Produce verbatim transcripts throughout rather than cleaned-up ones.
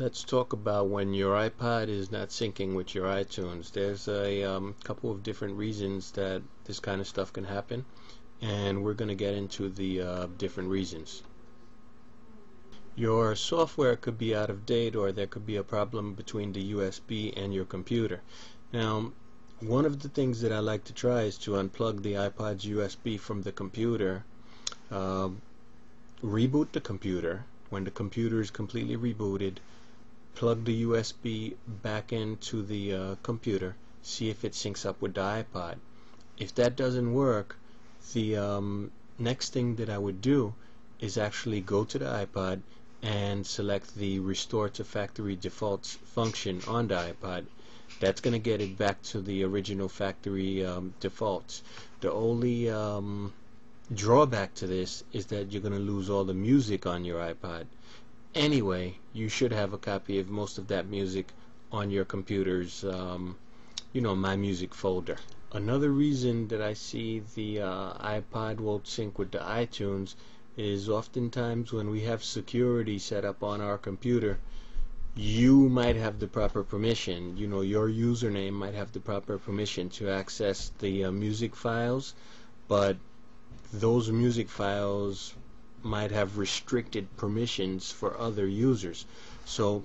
Let's talk about when your iPod is not syncing with your iTunes. There's a um, couple of different reasons that this kind of stuff can happen, and we're going to get into the uh, different reasons. Your software could be out of date, or there could be a problem between the U S B and your computer. Now, one of the things that I like to try is to unplug the iPod's U S B from the computer, uh, reboot the computer. When the computer is completely rebooted, plug the U S B back into the uh, computer, see if it syncs up with the iPod. If that doesn't work, the um, next thing that I would do is actually go to the iPod and select the Restore to Factory Defaults function on the iPod. That's going to get it back to the original factory um, defaults. The only um, drawback to this is that you're going to lose all the music on your iPod. Anyway, you should have a copy of most of that music on your computer's, um, you know, My Music folder. Another reason that I see the uh, iPod won't sync with the iTunes is oftentimes when we have security set up on our computer, you might have the proper permission. You know, your username might have the proper permission to access the uh, music files, but those music files might have restricted permissions for other users. So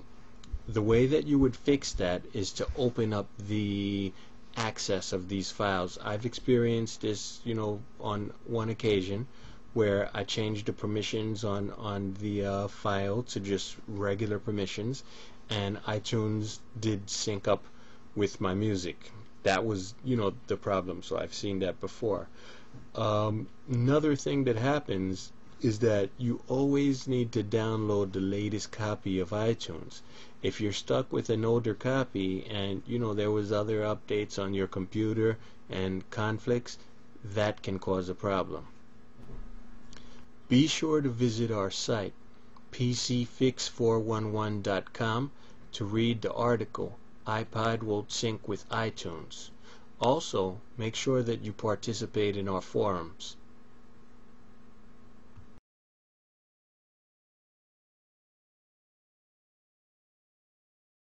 the way that you would fix that is to open up the access of these files. I've experienced this, you know, on one occasion where I changed the permissions on on the uh, file to just regular permissions, and iTunes did sync up with my music. That was, you know, the problem. So I've seen that before. Um, another thing that happens is that you always need to download the latest copy of iTunes. If you're stuck with an older copy and, you know, there was other updates on your computer and conflicts, that can cause a problem. Be sure to visit our site, p c fix four one one dot com, to read the article, iPod Won't Sync with iTunes. Also, make sure that you participate in our forums.